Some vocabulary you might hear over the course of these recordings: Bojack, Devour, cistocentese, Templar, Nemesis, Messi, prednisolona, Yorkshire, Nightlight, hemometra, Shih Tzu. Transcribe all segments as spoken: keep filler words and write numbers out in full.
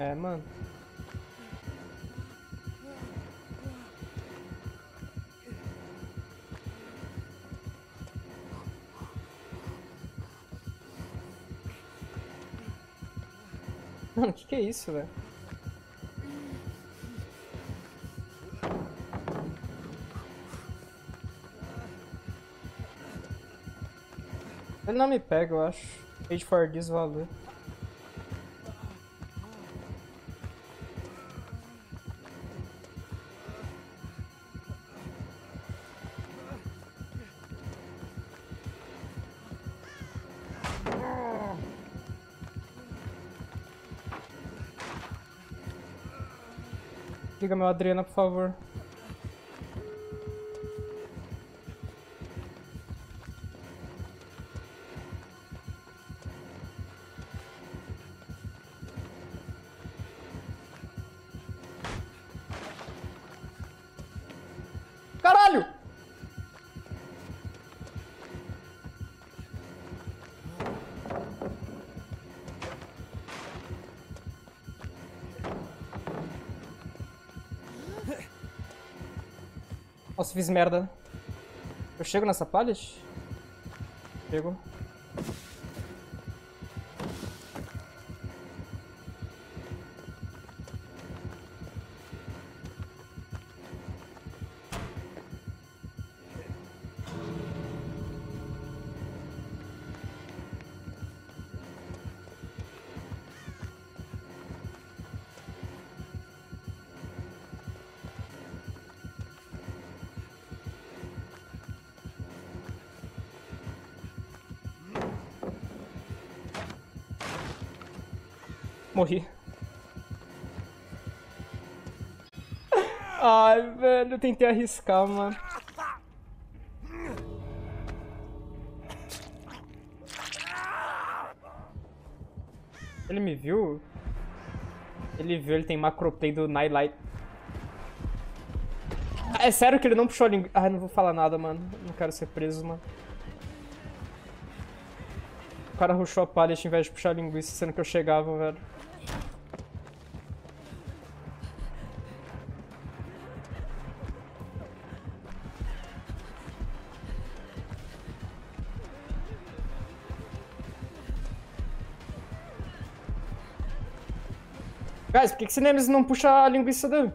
É, mano. Mano, que que é isso, velho? Ele não me pega, eu acho. Page for desvalor. Liga meu Adriana, por favor. Caralho! Nossa, fiz merda. Eu chego nessa pallet? Chego. Morri. Ai, velho, eu tentei arriscar, mano. Ele me viu? Ele viu, ele tem macroplay do Nightlight. É sério que ele não puxou a língua? Ai, não vou falar nada, mano. Não quero ser preso, mano. O cara rushou a pallet ao invés de puxar a linguiça, sendo que eu chegava, velho. Guys, por que que esse Nemesis não puxa a linguiça dele?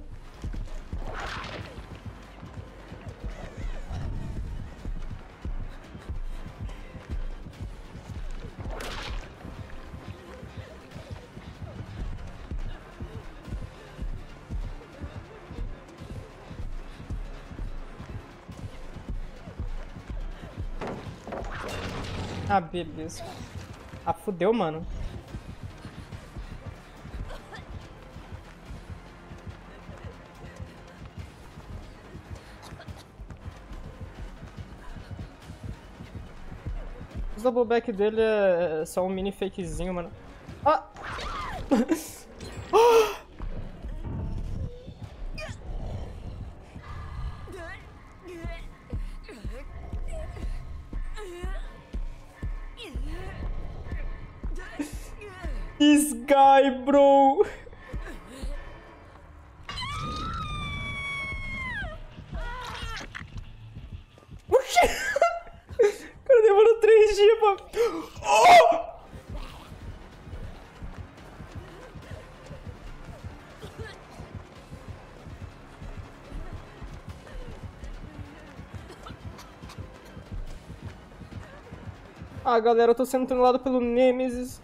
Ah, beleza. Ah, fudeu, mano. O double back dele é só um mini fakezinho, mano. Ah! This guy, bro. O que? O cara demorou três dias pra... Oh! Ah, galera, eu tô sendo treinado pelo Nemesis.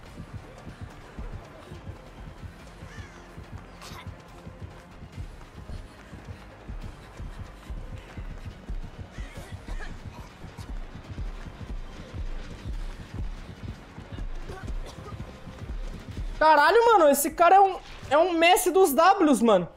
Caralho, mano, esse cara é um, é um Messi dos Ws, mano.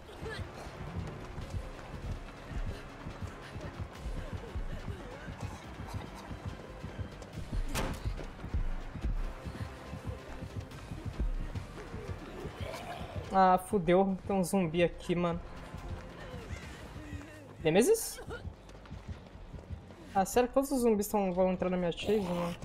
Ah, fudeu. Tem um zumbi aqui, mano. Nemesis? Ah, sério que todos os zumbis tão, vão entrar na minha chase, mano?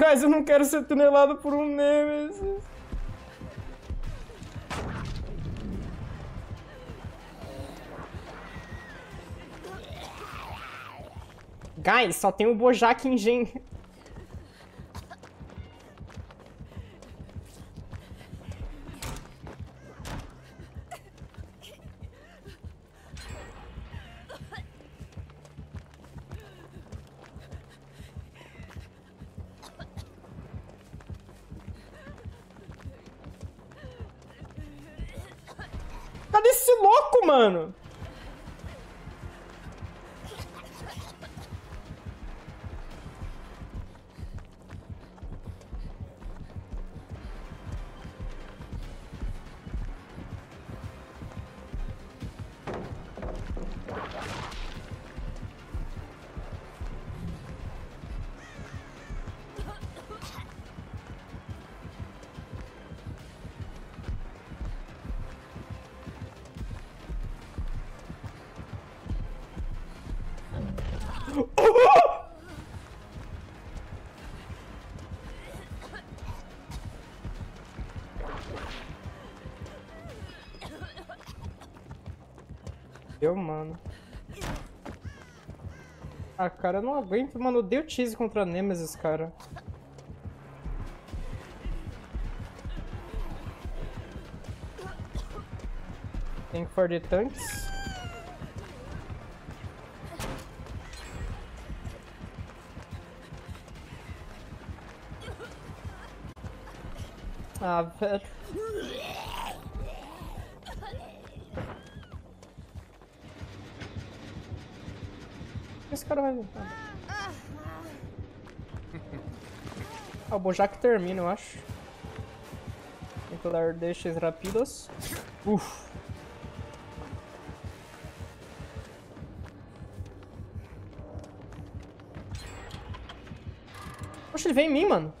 Guys, eu não quero ser tunelado por um Nemesis. Guys, só tem o Bojack engen... Cadê esse louco, mano? Deu, mano. Ah, cara, eu não aguento, mano. Eu dei o cheese contra a Nemesis, cara. Tem for the tanks. Ah, velho. Esse cara vai voltar. Ah, o Bojack termina, eu acho. Templar deixa rápidos. Uff. Poxa, ele vem em mim, mano.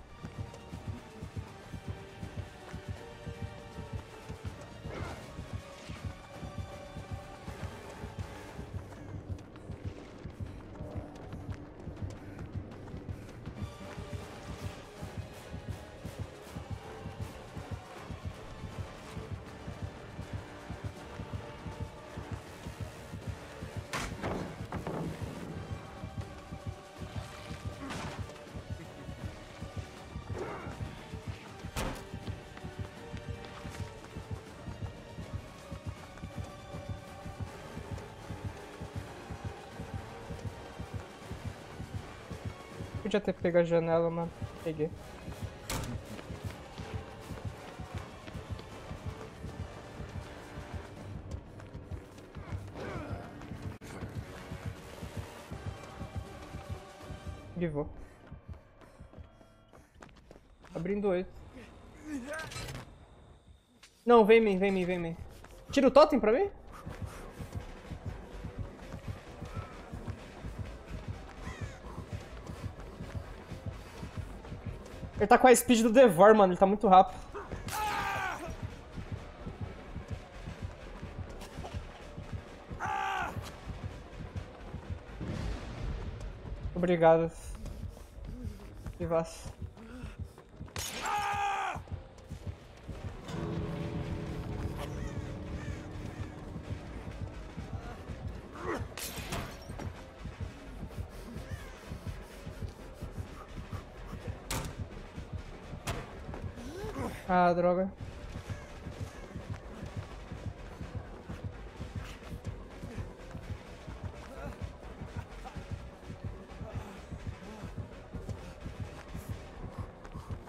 Podia ter pego a janela, mano. Peguei. Devour. Abrindo oito. Não, vem mim, vem mim, vem mim. Tira o totem pra mim? Ele tá com a speed do Devour, mano. Ele tá muito rápido. Obrigado. E vá. Ah, droga.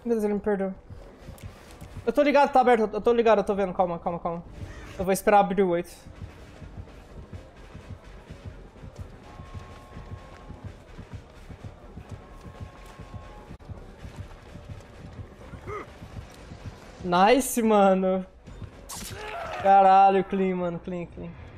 Meu Deus, ele me perdeu. Eu tô ligado, tá aberto. Eu tô ligado, eu tô vendo. Calma, calma, calma. Eu vou esperar abrir o oito. Nice, mano. Caralho, clean, mano. Clean, clean.